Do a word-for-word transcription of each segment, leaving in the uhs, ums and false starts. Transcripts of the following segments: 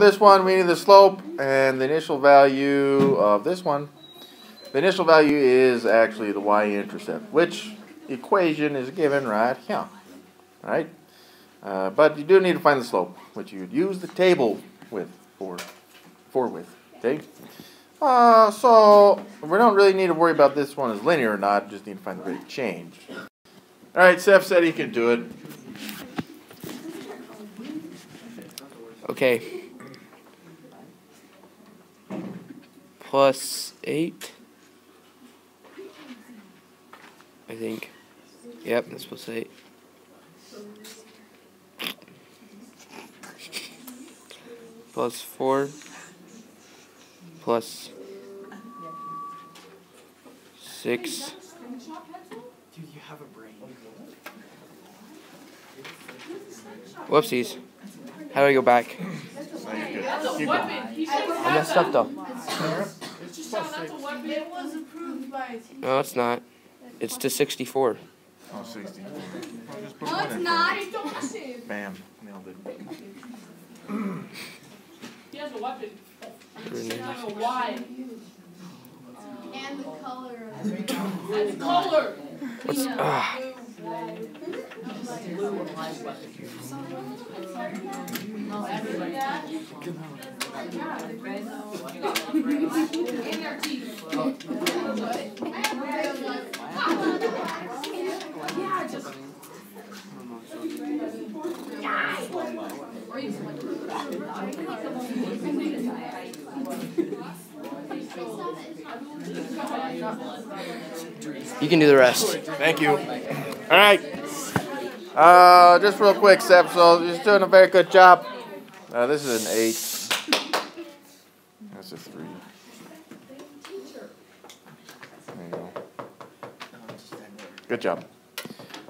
on this one, we need the slope and the initial value of this one. The initial value is actually the y-intercept, which equation is given right here. All right? Uh, but you do need to find the slope, which you'd use the table with for, for with. Okay? Uh, so we don't really need to worry about this one is linear or not. Just need to find the rate of change. All right, Seth said he could do it. Okay. Plus eight. I think. Yep, that's plus eight. Plus four. Plus six. Do you have a brain? Whoopsies. How do I go back? That's a weapon. He I messed up though. No, it's not. It's to sixty-four. Oh, sixty-four. No, it's not. Bam. Nailed it. He has a weapon. It's not a Y. And the color. And the color. What's ah? Uh, you can do the rest. Thank you. All right. Uh, just real quick, Seb. So you're doing a very good job. Uh, this is an eight. That's a three. There you go. Good job.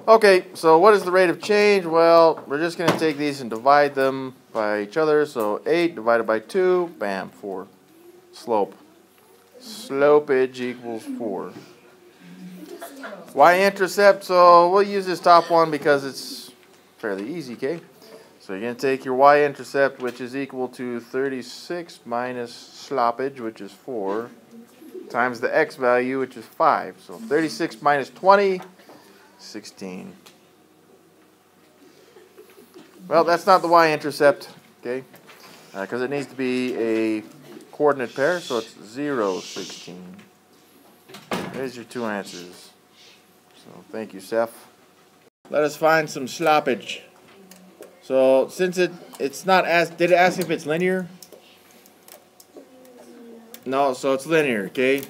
Okay. So what is the rate of change? Well, we're just going to take these and divide them by each other. So eight divided by two. Bam. Four. Slope. Slopage equals four. Y-intercept, so we'll use this top one because it's fairly easy, okay? So you're going to take your y-intercept, which is equal to thirty-six minus sloppage, which is four, times the x value, which is five. So thirty-six minus twenty, sixteen. Well, that's not the y-intercept, okay? Because uh, it needs to be a coordinate pair, so it's zero, sixteen. There's your two answers. So thank you, Seth. Let us find some sloppage. So since it it's not asked, did it ask if it's linear? No, so it's linear, okay?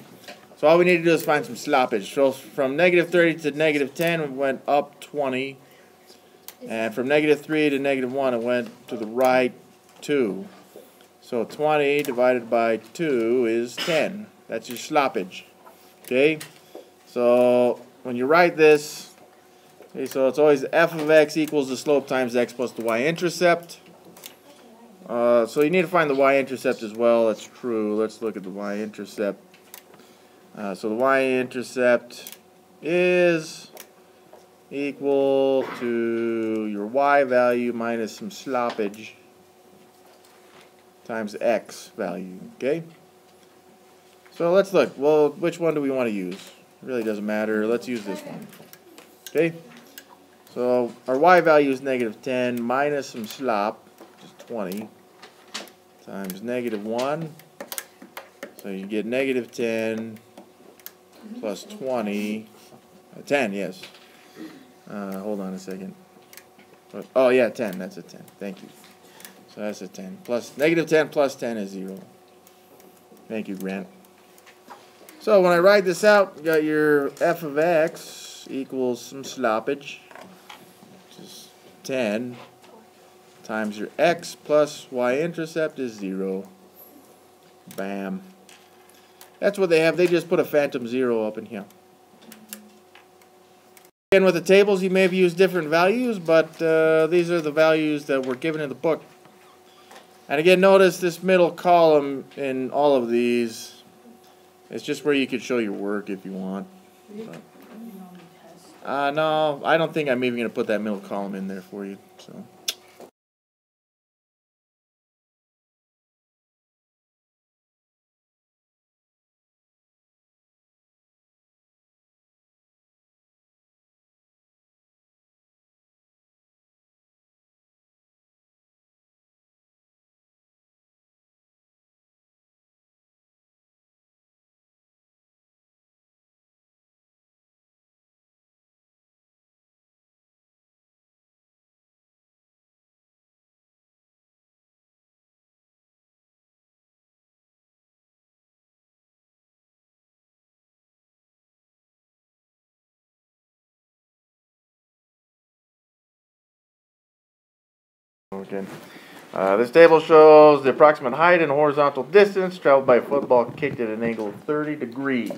So all we need to do is find some sloppage. So from negative thirty to negative ten, it went up twenty. And from negative three to negative one, it went to the right two. So twenty divided by two is ten. That's your sloppage. Okay? So when you write this, okay, so it's always f of x equals the slope times x plus the y-intercept. Uh, so you need to find the y-intercept as well. That's true. Let's look at the y-intercept. Uh, so the y-intercept is equal to your y value minus some sloppage times x value. Okay? So let's look. Well, which one do we want to use? It really doesn't matter. Let's use this one. Okay? So our y value is negative ten minus some slop, which is twenty, times negative one. So you get negative ten plus twenty. Uh, ten, yes. Uh, hold on a second. Oh, yeah, ten. That's a ten. Thank you. So that's a ten. Plus, negative ten plus ten is zero. Thank you, Grant. So when I write this out, you got your f of x equals some sloppage, which is ten, times your x plus y-intercept is zero. Bam. That's what they have. They just put a phantom zero up in here. Again, with the tables, you may have used different values, but uh, these are the values that were given in the book. And again, notice this middle column in all of these. It's just where you could show your work if you want. But, uh, no, I don't think I'm even going to put that middle column in there for you. So. go again. Uh, this table shows the approximate height and horizontal distance traveled by a football kicked at an angle of thirty degrees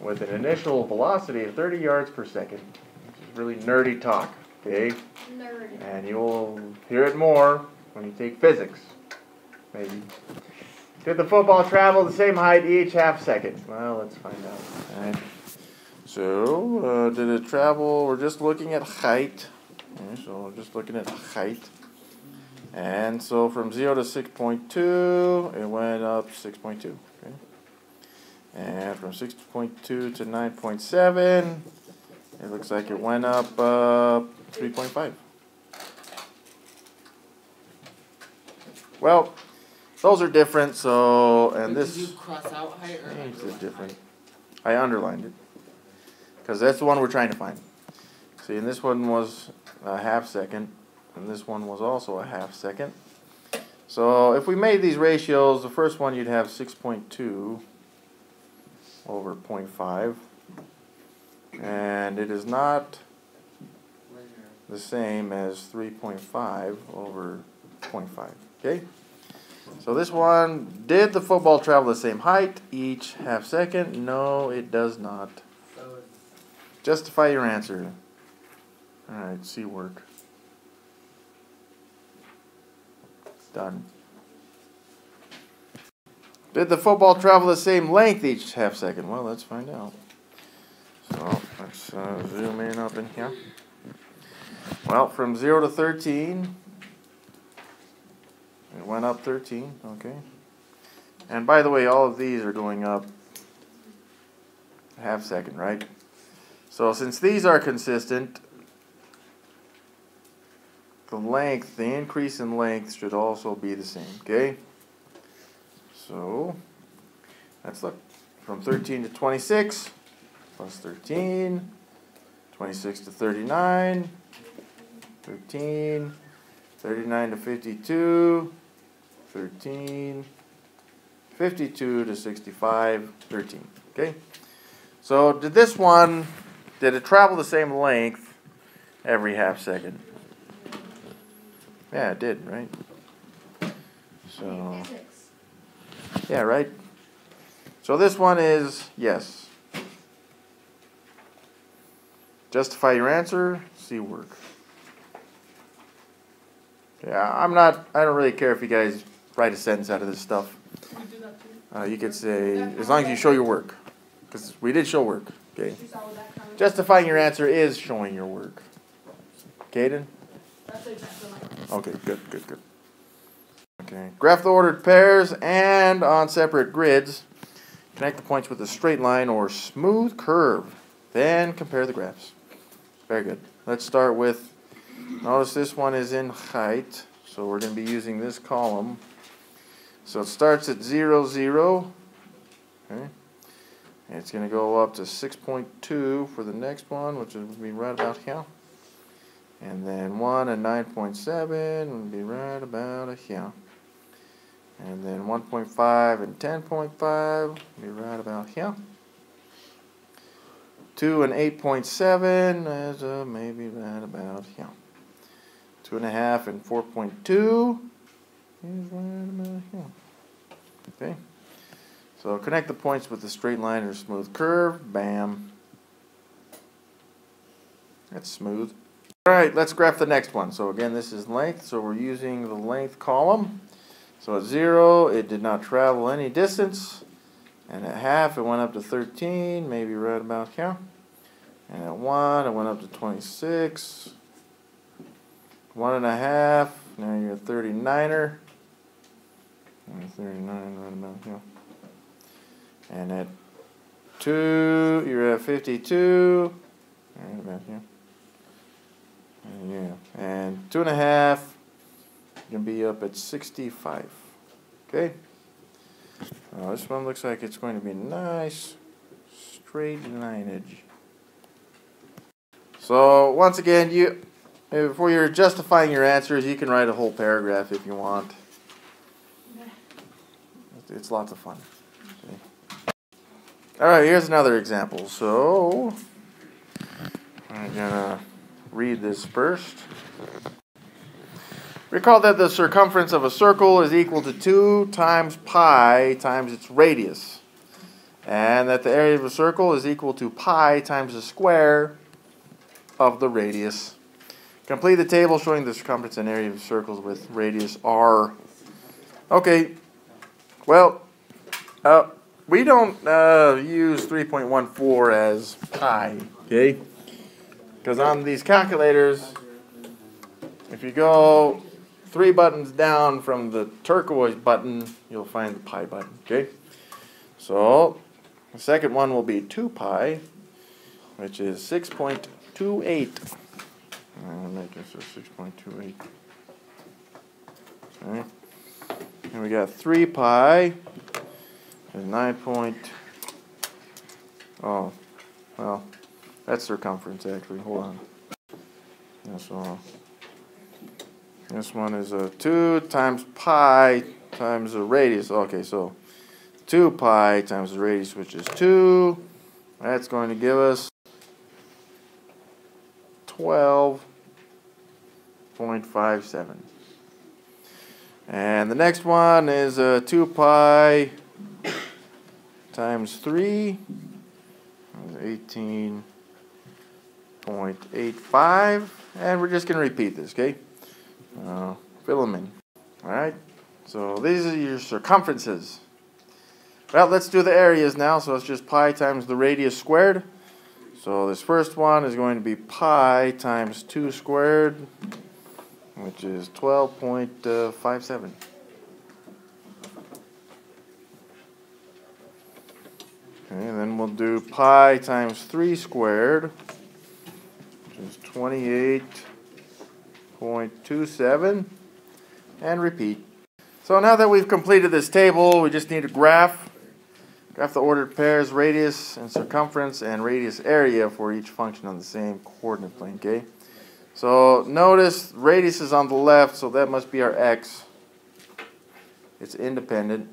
with an initial velocity of thirty yards per second. This is really nerdy talk, okay? Nerdy. And you'll hear it more when you take physics, maybe. Did the football travel the same height each half second? Well, let's find out. All right. So, uh, did it travel? We're just looking at height. Okay, so we're just looking at height. And so from zero to six point two, it went up six point two. Okay. And from six point two to nine point seven, it looks like it went up uh, three point five. Well, those are different, so, and this... Did you cross out height or underline height? Different. I underlined it, because that's the one we're trying to find. See, and this one was a half second, and this one was also a half second. So if we made these ratios, the first one you'd have six point two over zero point five, and it is not the same as three point five over zero point five, okay? So this one, did the football travel the same height each half second? No, it does not. Justify your answer. All right, C work. Done. Did the football travel the same length each half second? Well, let's find out. So let's uh, zoom in up in here. Well, from zero to thirteen... it went up thirteen, okay. And by the way, all of these are going up a half second, right? So since these are consistent, the length, the increase in length should also be the same, okay? So let's look. From thirteen to twenty-six, plus thirteen, twenty-six to thirty-nine, thirteen, thirty-nine to fifty-two, thirteen, fifty-two to sixty-five, thirteen, okay? So did this one, did it travel the same length every half second? Yeah, it did, right? So, yeah, right? So this one is yes. Justify your answer, C work. Yeah, I'm not, I don't really care if you guys write a sentence out of this stuff. Uh, you could say, as long as you show your work. Because we did show work, okay? Justifying your answer is showing your work. Caden? Okay, good, good, good. Okay, graph the ordered pairs and on separate grids. Connect the points with a straight line or smooth curve. Then compare the graphs. Very good. Let's start with... notice this one is in height, so we're going to be using this column. So it starts at zero, zero. Okay. And it's going to go up to six point two for the next one, which will be right about here. And then one and nine point seven will be right about here. And then one point five and ten point five will be right about here. two and eight point seven is uh, maybe right about here. Two and a half and four point two is right about here. Okay. So connect the points with a straight line or smooth curve. Bam. That's smooth. Alright, let's graph the next one. So again, this is length, so we're using the length column. So at zero, it did not travel any distance. And at half, it went up to thirteen, maybe right about here. And at one, it went up to twenty-six. One and a half, now you're a thirty-niner. thirty-nine, right about here. And at two, you're at fifty-two, right about here. And, yeah. And two and a half, you can be up at sixty-five. Okay? Now this one looks like it's going to be nice straight lineage. So once again, you... before you're justifying your answers, you can write a whole paragraph if you want. It's lots of fun. Okay. All right, here's another example. So I'm going to read this first. Recall that the circumference of a circle is equal to two times pi times its radius, and that the area of a circle is equal to pi times the square of the radius. Complete the table showing the circumference and area of circles with radius r. Okay, well, uh, we don't uh, use three point one four as pi, okay? Because on these calculators, if you go three buttons down from the turquoise button, you'll find the pi button, okay? So the second one will be two pi, which is six point two eight. I'm going to make it so six point two eight. All right. And we got three pi is nine point. Oh, well, that's circumference actually. Hold on. That's all. This one is a two times pi times the radius. Okay, so two pi times the radius, which is two. That's going to give us twelve point five seven. And the next one is uh, two pi times three, eighteen point eight five. And we're just going to repeat this, okay? Uh, fill them in. All right? So these are your circumferences. Well, let's do the areas now. So it's just pi times the radius squared. So this first one is going to be pi times two squared, which is twelve point five seven. Okay, and then we'll do pi times three squared, which is twenty-eight point two seven, and repeat. So now that we've completed this table, we just need a graph. Graph the ordered pairs radius and circumference and radius area for each function on the same coordinate plane, okay? So notice radius is on the left, so that must be our x. It's independent.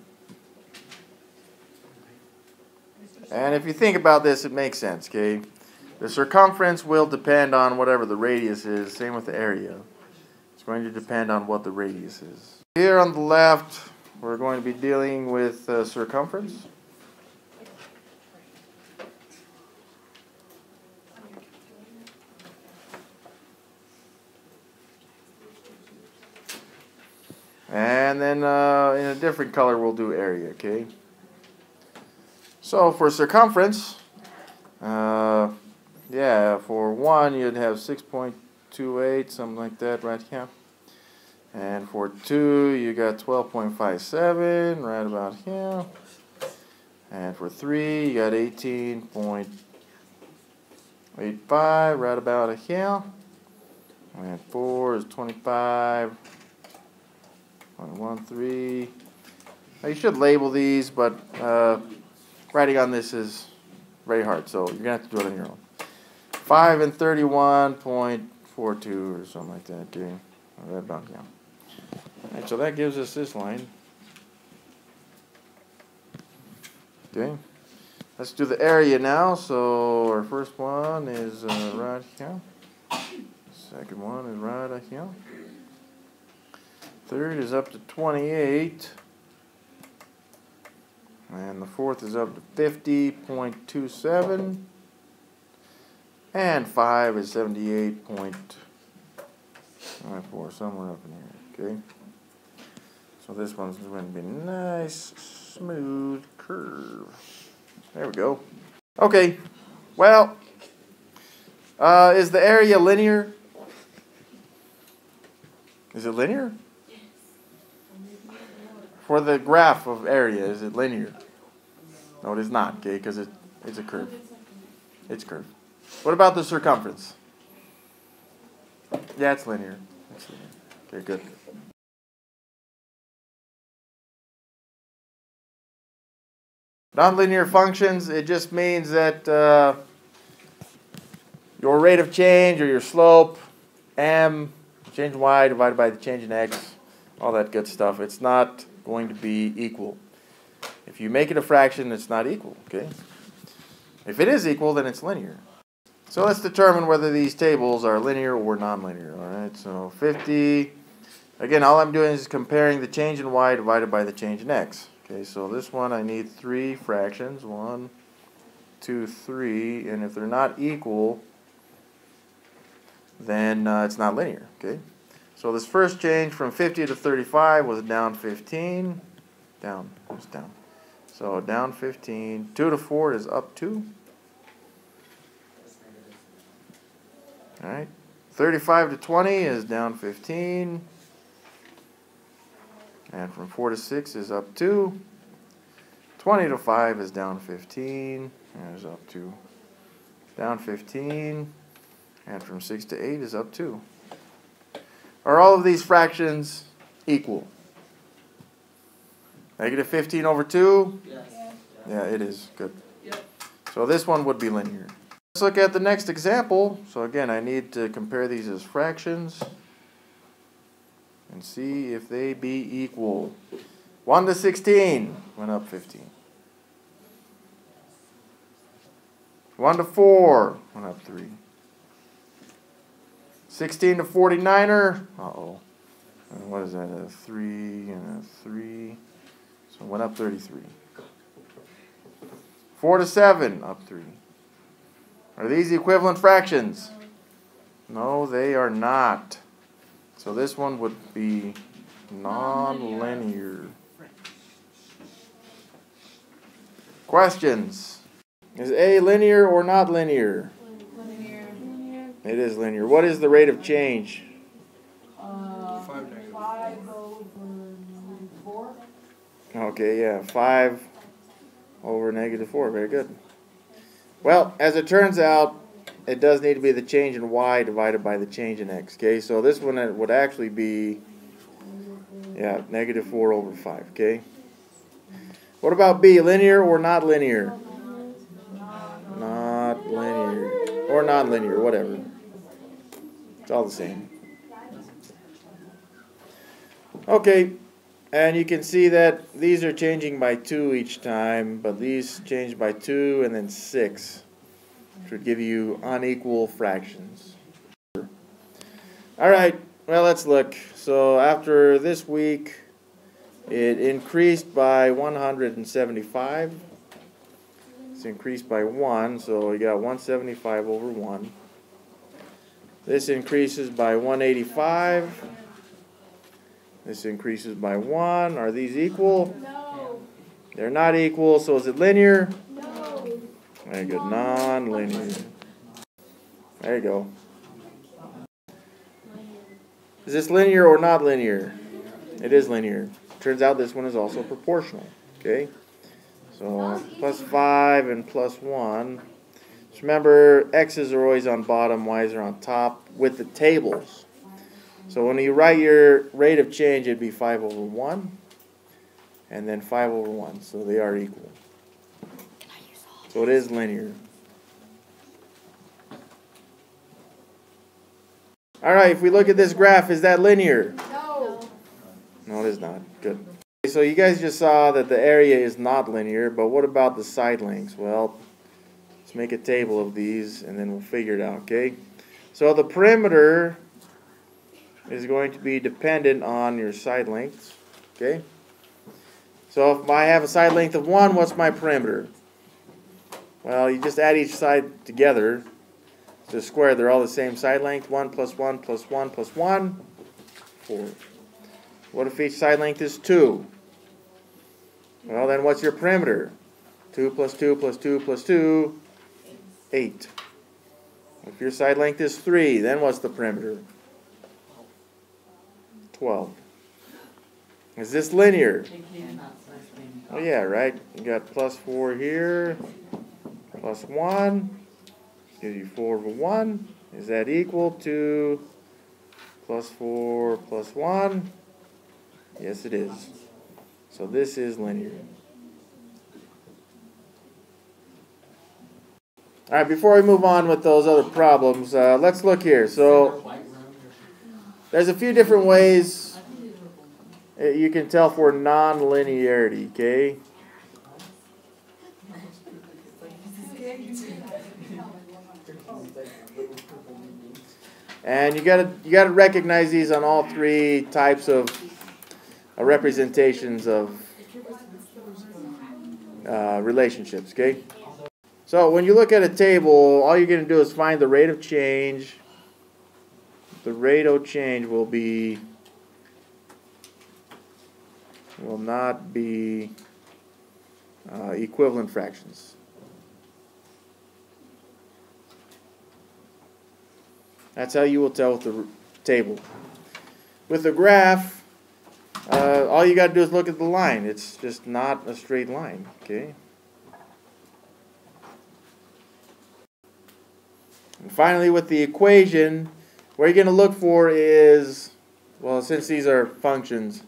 And if you think about this, it makes sense, okay? The circumference will depend on whatever the radius is, same with the area. It's going to depend on what the radius is. Here on the left, we're going to be dealing with uh, circumference. And then uh, in a different color, we'll do area, okay? So for circumference, uh, yeah, for one, you'd have six point two eight, something like that right here. And for two, you got twelve point five seven right about here. And for three, you got eighteen point eight five right about here. And four is twenty-five point one three. Now you should label these, but uh, writing on this is very hard, so you're going to have to do it on your own. five and thirty-one point four two or something like that, okay? Right about here. All right, so that gives us this line. Okay, let's do the area now. So our first one is uh, right here. Second one is right here. Third is up to twenty-eight. And the fourth is up to fifty point two seven. And five is seventy-eight point nine four, somewhere up in here, okay? So this one's going to be a nice, smooth curve. There we go. Okay, well, uh, is the area linear? Is it linear? For the graph of area, is it linear? No, it is not, okay, because it, it's a curve. It's curved. What about the circumference? Yeah, it's linear. It's linear. Okay, good. Nonlinear functions, it just means that uh, your rate of change or your slope, m, change in y divided by the change in x, all that good stuff, it's not going to be equal. If you make it a fraction, it's not equal, okay? If it is equal, then it's linear. So let's determine whether these tables are linear or nonlinear, all right? So fifty Again, all I'm doing is comparing the change in y divided by the change in x. Okay, so this one I need three fractions, one, two, three, and if they're not equal, then uh, it's not linear. Okay, so this first change from fifty to thirty-five was down fifteen, down, it was down. So down fifteen, two to four is up two. All right, thirty-five to twenty is down fifteen. And from four to six is up two. twenty to five is down fifteen. And is up two. Down fifteen. And from six to eight is up two. Are all of these fractions equal? Negative fifteen over two? Yes. Yeah, it is. Good. Yep. So this one would be linear. Let's look at the next example. So again, I need to compare these as fractions and see if they be equal. one to sixteen went up fifteen. one to four went up three. sixteen to forty-niner, uh-oh. What is that, a three and a three? So it went up thirty-three. four to seven, up three. Are these equivalent fractions? No, they are not. So this one would be non-linear. Questions? Is A linear or not linear? Linear. It is linear. What is the rate of change? Uh, five, five over four. Okay, yeah, five over negative four. Very good. Well, as it turns out, it does need to be the change in y divided by the change in x. Okay, so this one would actually be, yeah, negative four over five. Okay. What about B? Linear or not linear? Not linear or non-linear, whatever. It's all the same. Okay, and you can see that these are changing by two each time, but these change by two and then six. Which would give you unequal fractions. All right, well, let's look. So after this week, it increased by one hundred seventy-five. It's increased by one, so you got one hundred seventy-five over one. This increases by one hundred eighty-five. This increases by one. Are these equal? No. They're not equal, so is it linear? Very good, non-linear. There you go. Is this linear or not linear? It is linear. Turns out this one is also proportional. Okay? So plus five and plus one. Just remember, x's are always on bottom, y's are on top with the tables. So when you write your rate of change, it'd be five over one. And then five over one. So they are equal. So it is linear. All right, if we look at this graph, is that linear? No. No, it is not. Good. Okay, so you guys just saw that the area is not linear, but what about the side lengths? Well, let's make a table of these, and then we'll figure it out, okay? So the perimeter is going to be dependent on your side lengths, okay? So if I have a side length of one, what's my perimeter? Well, you just add each side together to square. They're all the same side length. one plus one plus one plus one, four. What if each side length is two? Well, then what's your perimeter? two plus two plus two plus two, eight. If your side length is three, then what's the perimeter? twelve. Is this linear? Oh, yeah, right? You got plus four here. Plus one gives you four over one. Is that equal to plus four plus one? Yes, it is. So this is linear. All right, before we move on with those other problems, uh, let's look here. So there's a few different ways you can tell for nonlinearity, okay? And you gotta you gotta recognize these on all three types of uh, representations of uh, relationships. Okay. So when you look at a table, all you're gonna do is find the rate of change. The rate of change will be will not be uh, equivalent fractions. That's how you will tell with the table. With the graph, uh, all you got to do is look at the line. It's just not a straight line. Okay. And finally, with the equation, what you're going to look for is, well, since these are functions,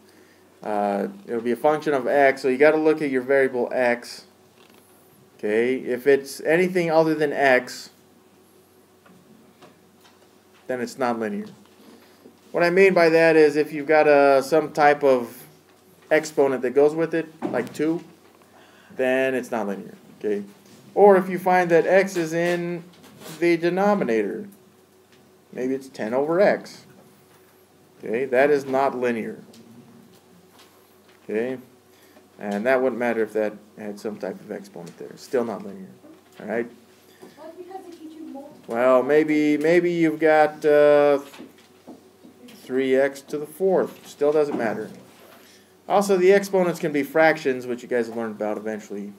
uh, it'll be a function of x. So you got to look at your variable x. Okay. If it's anything other than x, then it's nonlinear. What I mean by that is if you've got a, some type of exponent that goes with it, like two, then it's nonlinear. Okay? Or if you find that x is in the denominator, maybe it's ten over x. Okay? That is not linear. Okay? And that wouldn't matter if that had some type of exponent there. It's still not linear. All right? Well, maybe maybe you've got uh, three x to the fourth. Still doesn't matter. Also, the exponents can be fractions, which you guys will learn about eventually.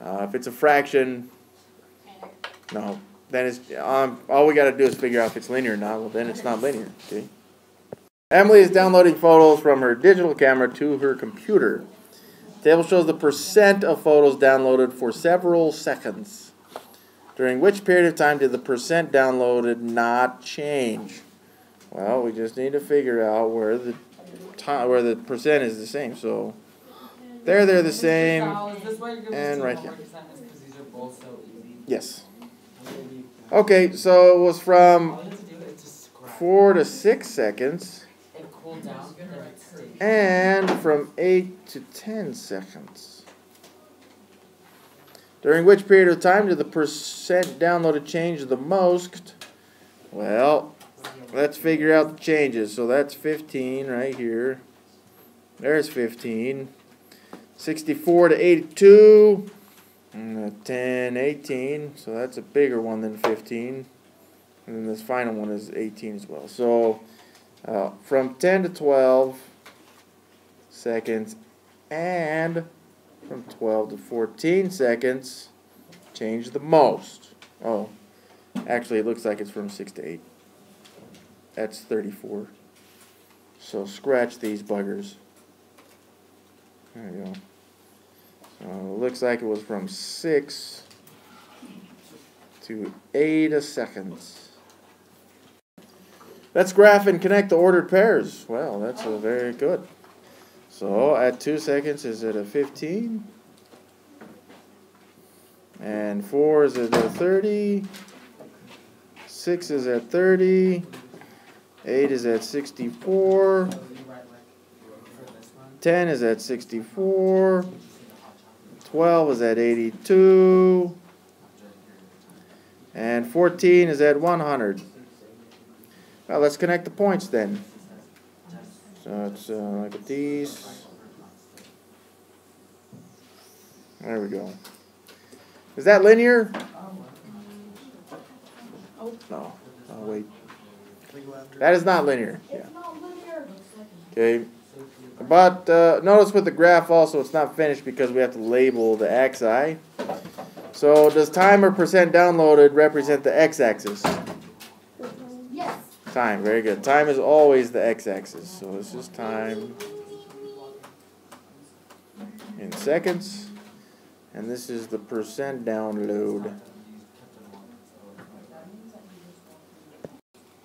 Uh, if it's a fraction, no, then it's um, all we got to do is figure out if it's linear or not. Well, then it's not linear. Okay. Emily is downloading photos from her digital camera to her computer. The table shows the percent of photos downloaded for several seconds. During which period of time did the percent downloaded not change? Well, we just need to figure out where the time, where the percent is the same. So there, they're the same, and right here. Yes. Okay, so it was from four to six seconds, and from eight to ten seconds. During which period of time did the percent downloaded change the most? Well, let's figure out the changes. So that's fifteen right here. There's fifteen. sixty-four to eighty-two. And ten, eighteen. So that's a bigger one than fifteen. And then this final one is eighteen as well. So uh, from ten to twelve seconds and from twelve to fourteen seconds, change the most. Oh, actually it looks like it's from six to eight. That's thirty-four. So scratch these buggers. There we go. So it looks like it was from six to eight a seconds. Let's graph and connect the ordered pairs. Well, that's a very good. So at two seconds is it a fifteen, and four is it a thirty, six is at thirty, eight is at sixty-four, ten is at sixty-four, twelve is at eighty-two, and fourteen is at one hundred. Well, let's connect the points then. So it's uh, like at these. There we go. Is that linear? No. Oh, wait. That is not linear. Yeah. Okay. But uh, notice with the graph also it's not finished because we have to label the axi. So does time or percent downloaded represent the x-axis? Time, very good. Time is always the x-axis, so this is time in seconds, and this is the percent download.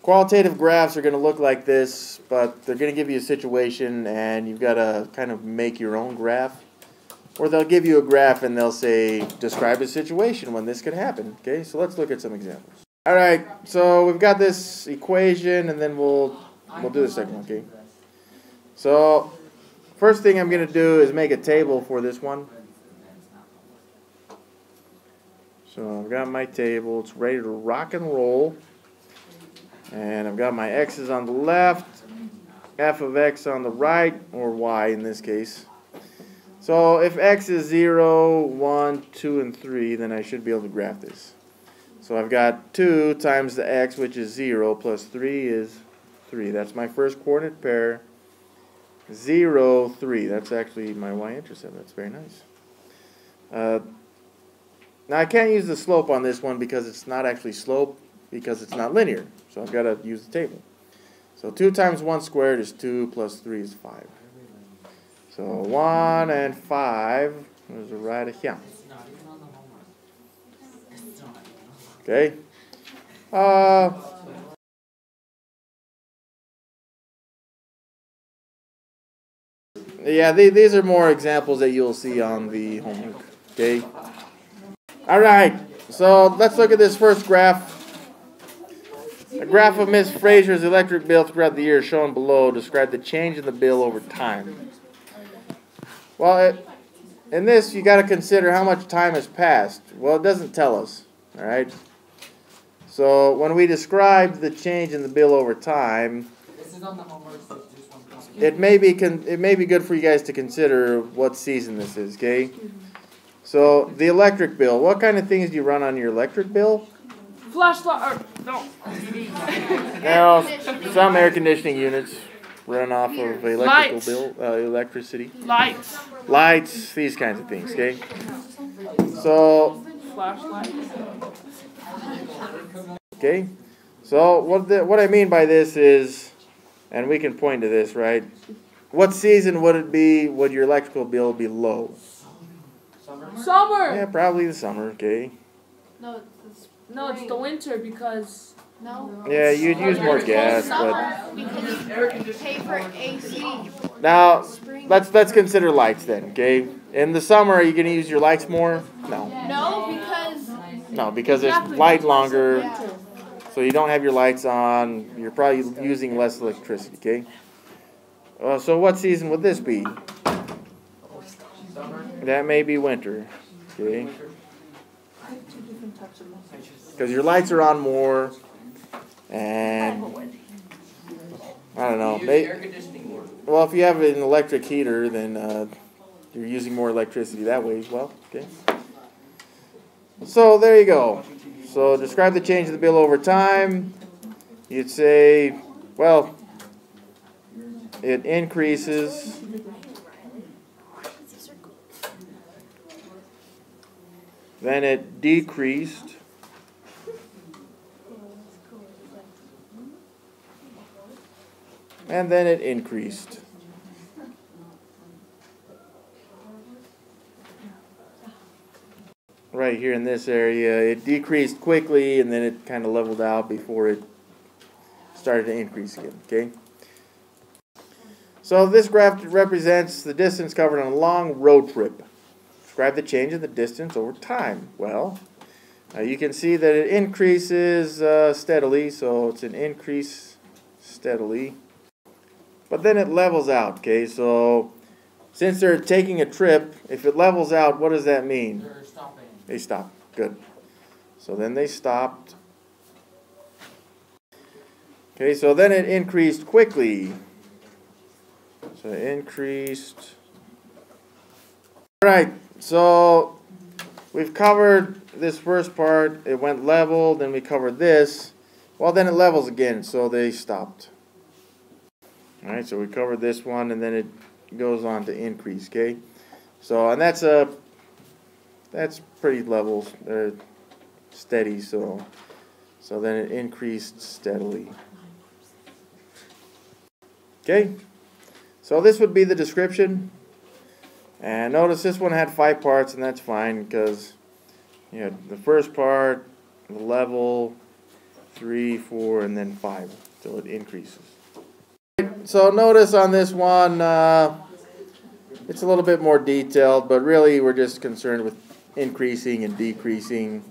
Qualitative graphs are going to look like this, but they're going to give you a situation, and you've got to kind of make your own graph, or they'll give you a graph and they'll say, describe a situation when this could happen. Okay, so let's look at some examples. All right, so we've got this equation, and then we'll we'll do the second one. Okay. So first thing I'm going to do is make a table for this one. So I've got my table. It's ready to rock and roll. And I've got my x's on the left, f of x on the right, or y in this case. So if x is zero, one, two, and three, then I should be able to graph this. So I've got two times the x, which is zero, plus three is three. That's my first coordinate pair, zero, three. That's actually my y-intercept. That's very nice. Uh, now I can't use the slope on this one because it's not actually slope, because it's not linear. So I've got to use the table. So two times one squared is two, plus three is five. So one and five is right here. Okay. Uh, yeah, they, these are more examples that you'll see on the homework. Okay. All right. So let's look at this first graph. A graph of Miz Fraser's electric bill throughout the year shown below describes the change in the bill over time. Well, it, in this, you got to consider how much time has passed. Well, it doesn't tell us, all right? So when we describe the change in the bill over time, this is on the homework, so just one copy. It may be con it may be good for you guys to consider what season this is, okay? So the electric bill. What kind of things do you run on your electric bill? Flashlight, or no. Now, some air conditioning units run off of electrical Lights. bill, uh, electricity. Lights. Lights, these kinds of things, okay? So, flashlights. Okay, so what, the, what I mean by this is, and we can point to this, right? What season would it be, would your electrical bill be low? Summer. Summer. Yeah, probably the summer, okay? No, it's No, it's the winter because no. Yeah, you'd use more gas, but because pay for A C. Now, let's let's consider lights then, okay? In the summer, are you going to use your lights more? No. No, because no, because it's light longer, so you don't have your lights on. You're probably using less electricity, okay? Uh, so what season would this be? That may be winter, okay? Because your lights are on more, and I don't know. Maybe, well, if you have an electric heater, then uh, you're using more electricity that way as well. Okay. So there you go. So describe the change of the bill over time. You'd say, well, it increases. Then it decreased. And then it increased. Right here in this area, it decreased quickly, and then it kind of leveled out before it started to increase again, okay? So this graph represents the distance covered on a long road trip. Describe the change in the distance over time. Well, uh, you can see that it increases uh, steadily, so it's an increase steadily. But then it levels out, okay? So since they're taking a trip, if it levels out, what does that mean? They're stopping. They stop. Good. So then they stopped. Okay, so then it increased quickly. So it increased. All right, so we've covered this first part. It went level, then we covered this. Well, then it levels again, so they stopped. Alright, so we covered this one, and then it goes on to increase, okay? So, and that's a, that's pretty level, they're steady, so, so then it increased steadily. Okay, so this would be the description, and notice this one had five parts, and that's fine, because, you know, the first part, the level, three, four, and then five, so it increases. So notice on this one, uh, it's a little bit more detailed, but really we're just concerned with increasing and decreasing,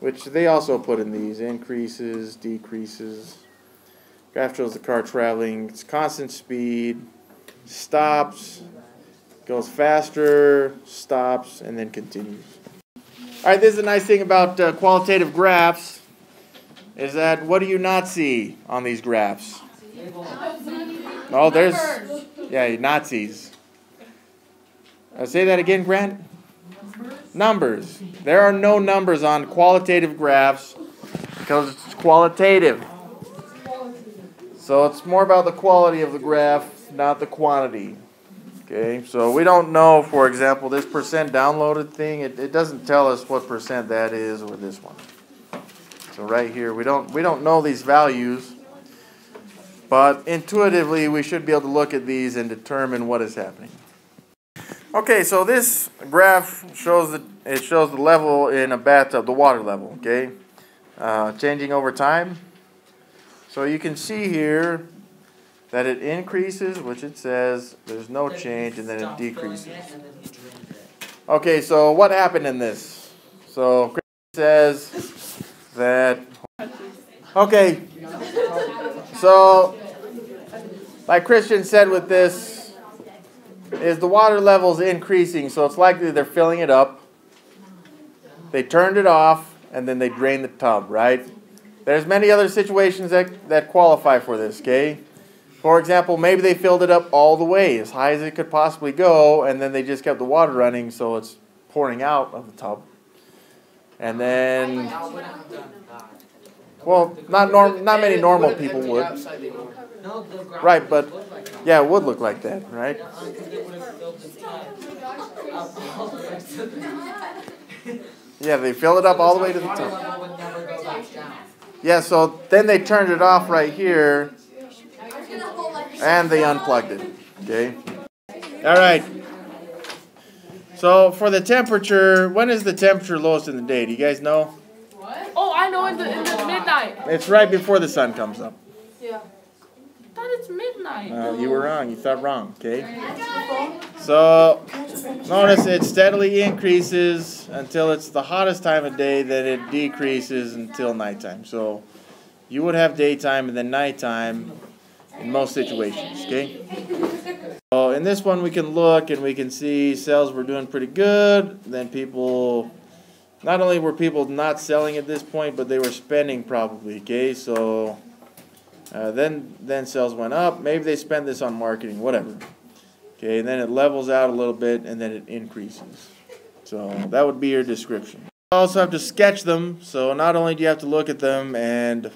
which they also put in these, increases, decreases. Graph shows the car traveling its constant speed, stops, goes faster, stops, and then continues. All right, this is the nice thing about uh, qualitative graphs. is that what do you not see on these graphs? Oh, there's, yeah, Nazis. Uh, say that again, Grant. Numbers. Numbers. There are no numbers on qualitative graphs because it's qualitative. So it's more about the quality of the graph, not the quantity. Okay, so we don't know, for example, this percent downloaded thing, it, it doesn't tell us what percent that is or this one. So right here, we don't, we don't know these values, but intuitively we should be able to look at these and determine what is happening. Okay, so this graph shows the, it shows the level in a bathtub, the water level, okay, uh, changing over time. So you can see here that it increases, which it says there's no change, and then it decreases. Okay, so what happened in this? So Chris says that, okay, so like Christian said with this, is the water level's increasing, so it's likely they're filling it up. They turned it off, and then they drained the tub, right? There's many other situations that, that qualify for this, okay? For example, maybe they filled it up all the way, as high as it could possibly go, and then they just kept the water running, so it's pouring out of the tub. And then, well, not norm, not many normal people would. Right, but, yeah, it would look like that, right? Yeah, they filled it up all the way to the tub. Yeah, so then they turned it off right here, and they unplugged it, okay? All right. So for the temperature, when is the temperature lowest in the day? Do you guys know? What? Oh, I know, in the, in the midnight. It's right before the sun comes up. Yeah. I thought it's midnight. No, you were wrong. You thought wrong, okay? So notice it steadily increases until it's the hottest time of day, then it decreases until nighttime. So you would have daytime and then nighttime in most situations, okay? So in this one we can look and we can see sales were doing pretty good. Then people, not only were people not selling at this point, but they were spending probably, okay? So uh, then, then sales went up. Maybe they spent this on marketing, whatever. Okay, and then it levels out a little bit and then it increases. So that would be your description. You also have to sketch them. So not only do you have to look at them and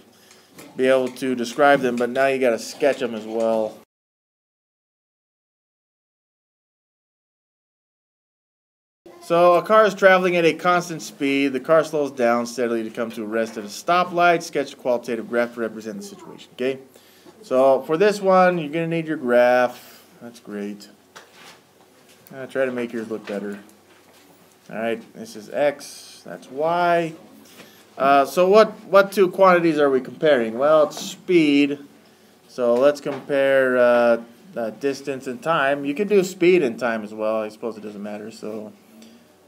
be able to describe them, but now you got to sketch them as well. So a car is traveling at a constant speed. The car slows down steadily to come to a rest at a stoplight. Sketch a qualitative graph to represent the situation. Okay. So for this one, you're going to need your graph. That's great. Uh, try to make yours look better. All right. This is X. That's Y. Uh, so what, what two quantities are we comparing? Well, it's speed. So let's compare uh, uh, distance and time. You can do speed and time as well. I suppose it doesn't matter. So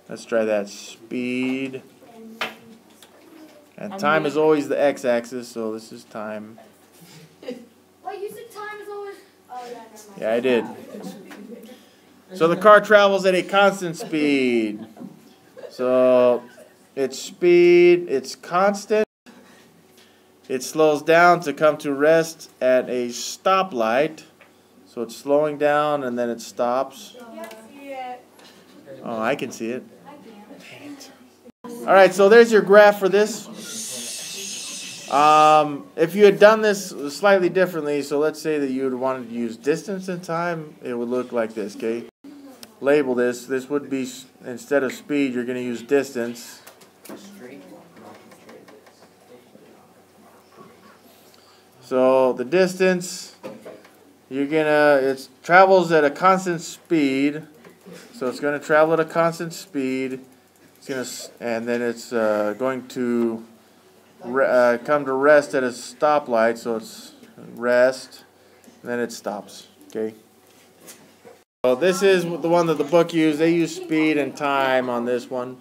let's try that. Speed. And time is always the x-axis, so this is time. Wait, you said time is always... Oh, yeah, never mind. Yeah, I did. So the car travels at a constant speed. So... its speed, it's constant. It slows down to come to rest at a stoplight. So it's slowing down and then it stops. Oh, I can see it. All right, so there's your graph for this. Um, if you had done this slightly differently, so let's say that you would want to use distance and time, it would look like this, okay? Label this. This would be, instead of speed, you're going to use distance. So the distance, you're gonna, it travels at a constant speed, so it's gonna travel at a constant speed. It's gonna, and then it's uh, going to re, uh, come to rest at a stoplight, so it's rest, and then it stops. Okay. So this is the one that the book used. They use speed and time on this one.